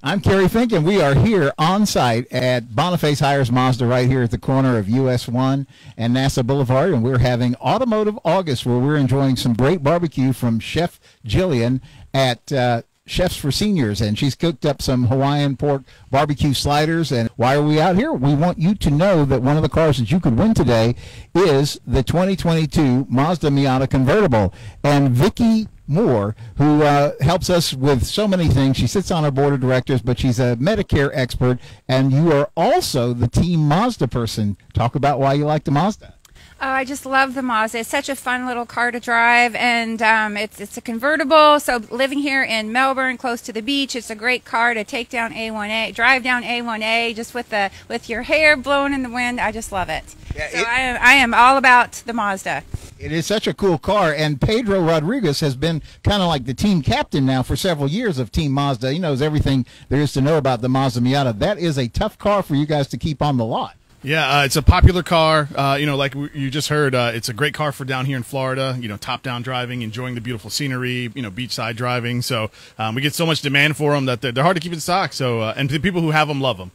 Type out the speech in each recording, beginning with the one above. I'm Kerry Fink, and we are here on site at Boniface Hiers Mazda right here at the corner of US-1 and NASA Boulevard, and we're having Automotive August, where we're enjoying some great barbecue from Chef Jillian at Chefs for Seniors, and she's cooked up some Hawaiian pork barbecue sliders. And why are we out here? We want you to know that one of the cars that you could win today is the 2022 Mazda Miata convertible. And Vicki Moore, who helps us with so many things, she sits on our board of directors, but she's a Medicare expert, and you are also the Team Mazda person. Talk about why you like the Mazda. Oh, I just love the Mazda. It's such a fun little car to drive, and it's a convertible. So living here in Melbourne, close to the beach, it's a great car to take down A1A, drive down A1A, just with your hair blowing in the wind. I just love it. Yeah, so I am all about the Mazda. It is such a cool car, and Pedro Rodriguez has been kind of like the team captain now for several years of Team Mazda. He knows everything there is to know about the Mazda Miata. That is a tough car for you guys to keep on the lot. Yeah, it's a popular car. You know, like you just heard, it's a great car for down here in Florida. You know, top-down driving, enjoying the beautiful scenery. You know, beachside driving. So we get so much demand for them that they're hard to keep in stock. So and the people who have them love them.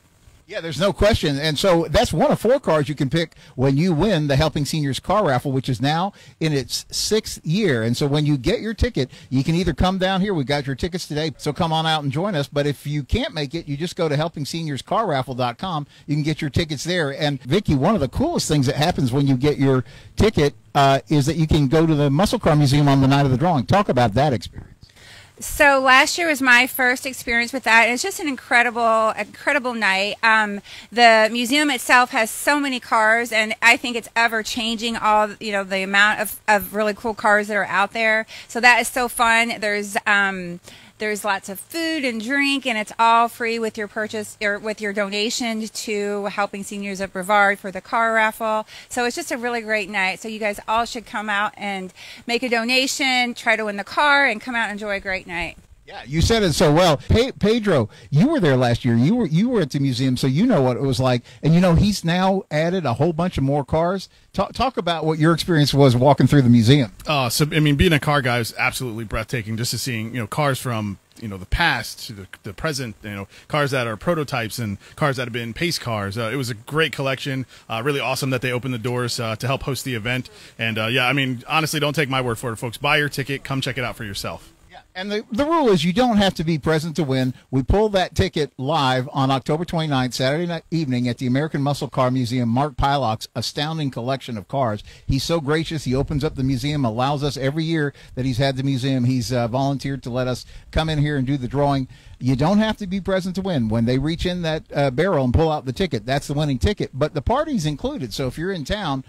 Yeah, there's no question. And so that's one of four cars you can pick when you win the Helping Seniors Car Raffle, which is now in its 6th year. And so when you get your ticket, you can either come down here. We've got your tickets today, so come on out and join us. But if you can't make it, you just go to helpingseniorscarraffle.com. You can get your tickets there. And, Vicki, one of the coolest things that happens when you get your ticket is that you can go to the Muscle Car Museum on the night of the drawing. Talk about that experience. So last year was my first experience with that. It's just an incredible night. The museum itself has so many cars, and I think it's ever changing, all you know, the amount of really cool cars that are out there. So that is so fun. There's lots of food and drink, and it's all free with your purchase or with your donation to Helping Seniors of Brevard for the car raffle. So it's just a really great night. So you guys all should come out and make a donation, try to win the car, and come out and enjoy a great night. Yeah, you said it so well. Pedro, you were there last year. You were at the museum, so you know what it was like. And, you know, he's now added a whole bunch of more cars. Talk about what your experience was walking through the museum. So, I mean, being a car guy is absolutely breathtaking, just to seeing, you know, cars from, you know, the past to the present, you know, cars that are prototypes and cars that have been pace cars. It was a great collection. Really awesome that they opened the doors to help host the event. And, yeah, I mean, honestly, don't take my word for it, folks. Buy your ticket. Come check it out for yourself. And the rule is you don't have to be present to win. We pull that ticket live on October 29th, Saturday night evening, at the American Muscle Car Museum. Mark Pilock's astounding collection of cars. He's so gracious. He opens up the museum, allows us every year that he's had the museum. He's volunteered to let us come in here and do the drawing. You don't have to be present to win. When they reach in that barrel and pull out the ticket, that's the winning ticket. But the party's included, so if you're in town,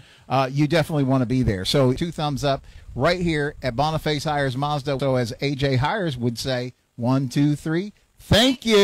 you definitely want to be there. So 2 thumbs up right here at Boniface Hiers Mazda. So as AJ Hiers would say, 1, 2, 3, thank you.